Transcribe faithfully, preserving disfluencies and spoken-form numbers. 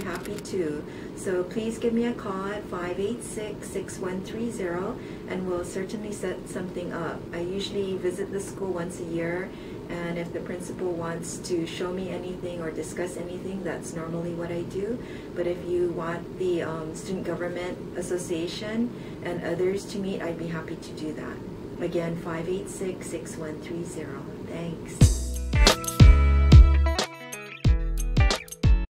be happy to. So please give me a call at five eight six, six one three zero and we'll certainly set something up. I usually visit the school once a year, and if the principal wants to show me anything or discuss anything, that's normally what I do. But if you want the um, Student Government Association and others to meet, I'd be happy to do that. Again, five eight six, six one three zero. Thanks.